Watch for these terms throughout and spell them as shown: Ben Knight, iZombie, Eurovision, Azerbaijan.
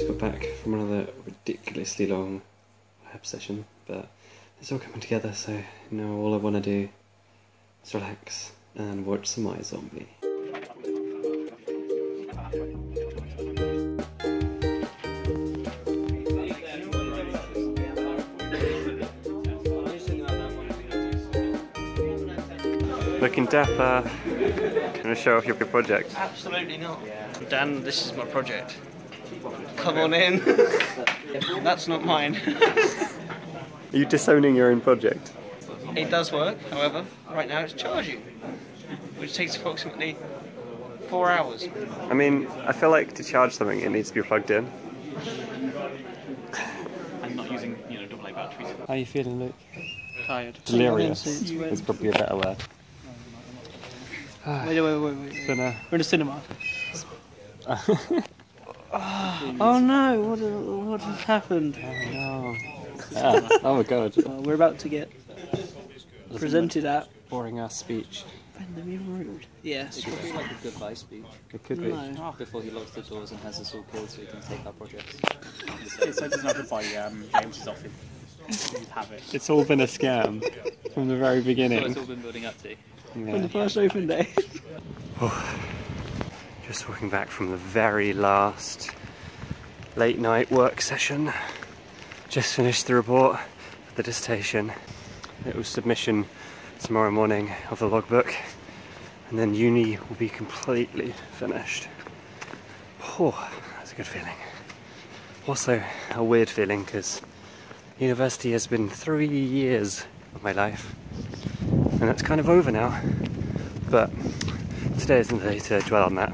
Just got back from another ridiculously long lab session, but it's all coming together, so now all I want to do is relax and watch some iZombie. Looking dapper. Can you show off your project? Absolutely not. Dan, this is my project. Come on in. That's not mine. Are you disowning your own project? It does work, however, right now it's charging, which takes approximately 4 hours. I mean, I feel like to charge something it needs to be plugged in. I'm not using, AA batteries. How are you feeling, Luke? Tired. Delirious is probably a better word. Wait. We're in a cinema. Oh no, what has happened? Oh no. Yeah. Oh my god. We're about to get presented at. Boring ass speech. Brendan, you're rude. Yes. It could be like a goodbye speech. It could be. Before he locks the doors and has us all killed so he can take our projects. It's like it's not goodbye, James is off him. It's all been a scam from the very beginning. That's what it's all been building up to. Yeah. From the first open day. Just walking back from the very last late night work session. Just finished the report for the dissertation. It was submission tomorrow morning of the logbook, and then uni will be completely finished. Oh, that's a good feeling. Also a weird feeling because university has been 3 years of my life, and it's kind of over now, but today isn't the day to dwell on that.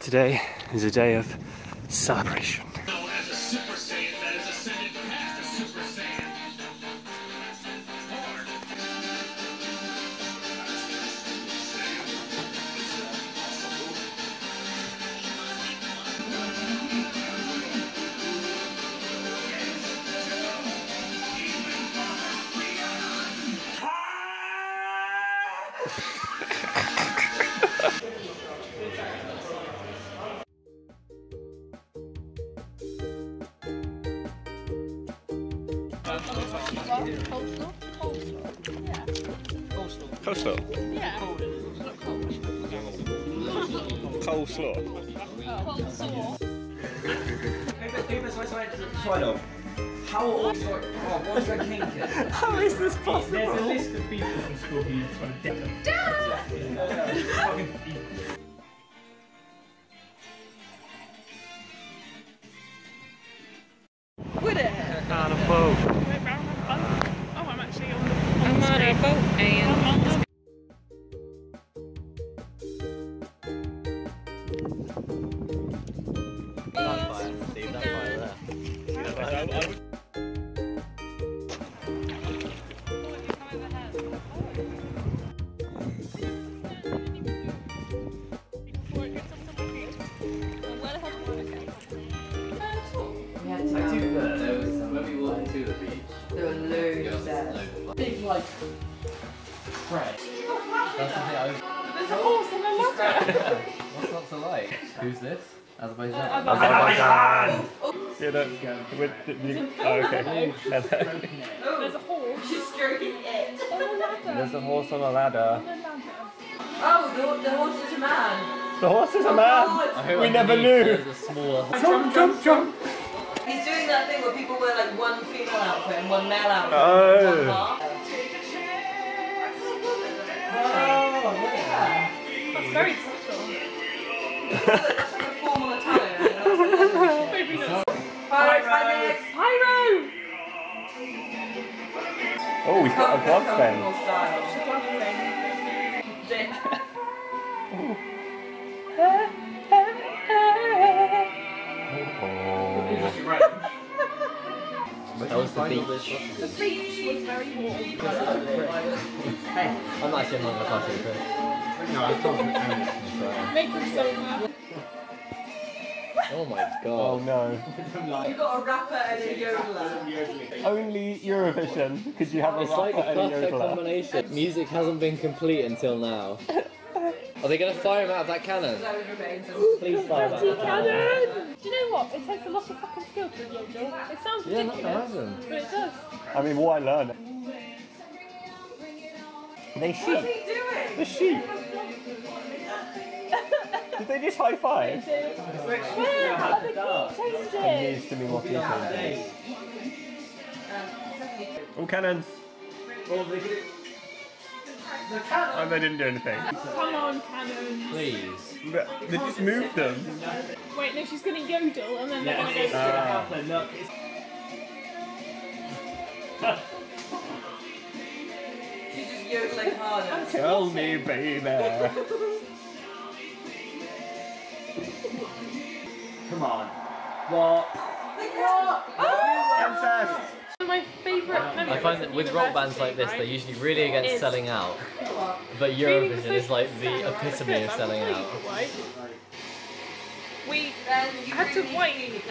Today is a day of celebration. Coleslaw? Yeah. Coleslaw? Coleslaw. How is this possible? There's a list of people from school who eat from Dad! What's not to like? Who's this? Azerbaijan! Okay. There's a horse. She's stroking it. There's a horse on a ladder. Oh, the horse is a man. The horse is a man? We never knew. Jump. He's doing that thing where people wear like one female outfit and one male outfit. That's very special. It's like a formal attire. Maybe not. Pyro! Oh, he's got a glove then. That was the beach. The beach was very warm. Hey, I'm not actually on the party, but... No, I can't. Make them sober. Oh my god. Oh no. You got a rapper and a yodeler. Only Eurovision because you have a rapper and a yodeler. It's like the perfect combination. Music hasn't been complete until now. Are they going to fire him out of that cannon? Please fire him out of that cannon! Do you know what? It takes a lot of fucking skill to review, Joel. It sounds ridiculous, but it does. I mean, what I learned. They shoot. What are they doing? The sheep. Did they just high five? Where are the keep chasing? I'm used to me what you can do. All cannons. And they didn't do anything. Come on, cannons. Please. But they just moved them. Wait, no, she's going to yodel and then they're going to go happen. Look. She's just yodeling harder. Tell me, baby. Come on. What? Incest! My favourite memory. I find that with rock bands like this, they're usually really against selling out. But Eurovision is like the epitome of selling out. We had to wait.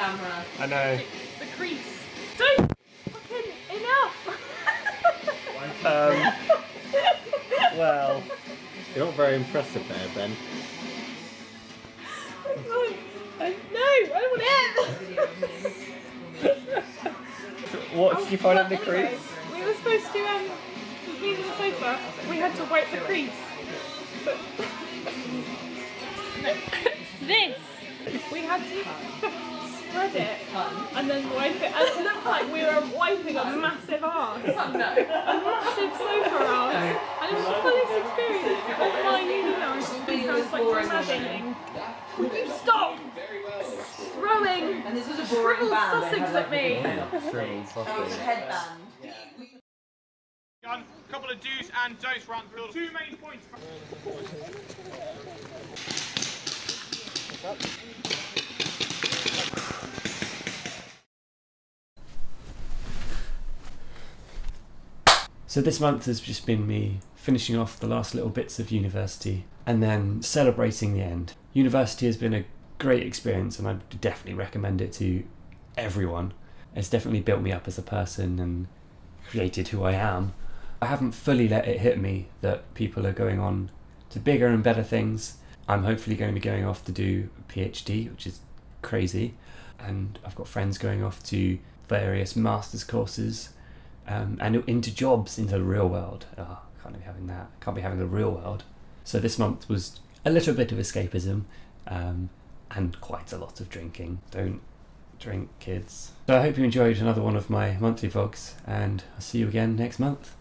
I know. The crease. Don't fucking enough! Well, you're not very impressive there, Ben. No, I don't want it! What did you find in the crease? We were supposed to, leave the sofa, we had to wipe the crease. But... No. This! We had to spread it and then wipe it, and it looked like we were wiping a massive arse. A massive sofa arse. And it was the funnest experience of my uni life. I was like imagining. Would you stop? Throwing and this was a shriveled sausage at me. Shriveled sausage. Headband. Done. A couple of do's and don'ts round the field. Two main points. So this month has just been me finishing off the last little bits of university and then celebrating the end. University has been a great experience and I definitely recommend it to everyone. It's definitely built me up as a person and created who I am. I haven't fully let it hit me that people are going on to bigger and better things. I'm hopefully going to be going off to do a PhD, which is crazy, and I've got friends going off to various master's courses and into jobs, into the real world. Oh, I can't be having that. I can't be having the real world. So this month was a little bit of escapism. And quite a lot of drinking. Don't drink, kids. So I hope you enjoyed another one of my monthly vlogs and I'll see you again next month.